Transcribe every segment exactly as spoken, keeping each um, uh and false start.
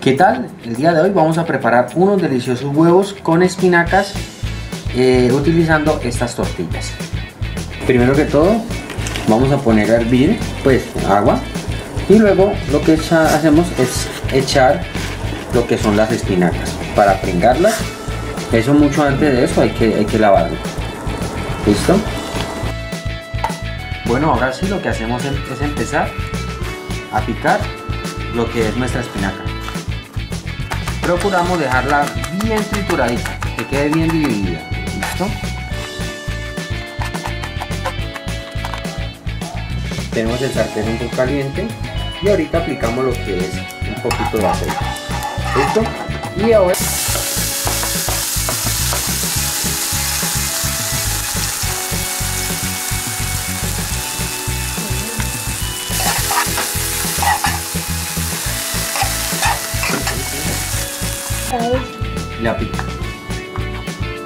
¿Qué tal? El día de hoy vamos a preparar unos deliciosos huevos con espinacas eh, utilizando estas tortillas. Primero que todo vamos a poner a hervir pues agua y luego lo que echa, hacemos es echar lo que son las espinacas para pringarlas. Eso mucho antes de eso hay que, hay que lavarlo. ¿Listo? Bueno, ahora sí lo que hacemos es empezar a picar lo que es nuestra espinaca. Procuramos dejarla bien trituradita, que quede bien dividida. ¿Listo? Tenemos el sartén un poco caliente y ahorita aplicamos lo que es un poquito de aceite. ¿Listo? Y ahora le aplico,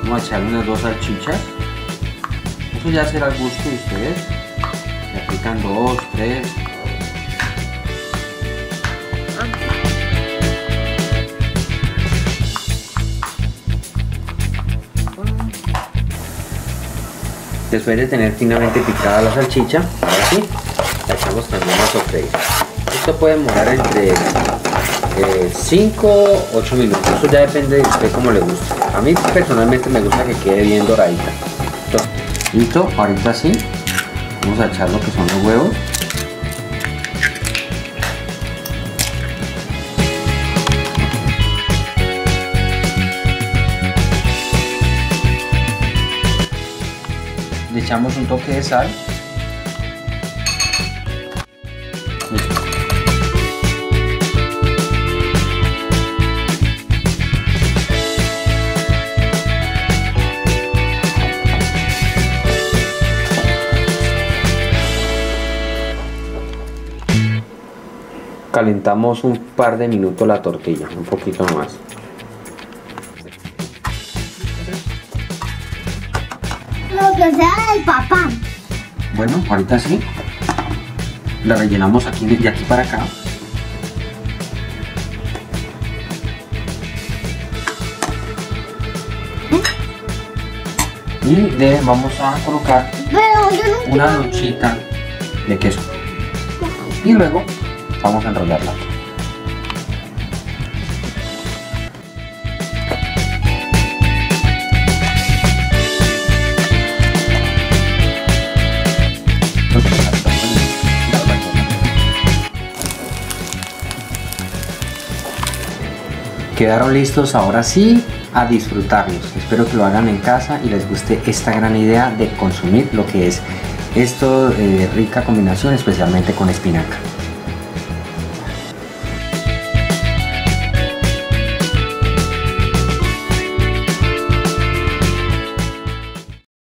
vamos a echar unas dos salchichas, eso ya será al gusto de ustedes, le aplican dos, tres. Después de tener finamente picada la salchicha, ahora sí, la echamos también a sofreír. Esto puede demorar entre cinco a ocho minutos, eso ya depende de usted como le guste. A mí personalmente me gusta que quede bien doradita. Entonces, listo, ahorita sí vamos a echar lo que son los huevos. Le echamos un toque de sal. Calentamos un par de minutos la tortilla, un poquito más. Lo que sea del papá. Bueno, ahorita sí. La rellenamos aquí de aquí para acá. ¿Eh? Y le vamos a colocar no una lonchita de queso. Y luego vamos a enrollarla. Quedaron listos, ahora sí, a disfrutarlos. Espero que lo hagan en casa y les guste esta gran idea de consumir lo que es esto, eh, rica combinación, especialmente con espinaca.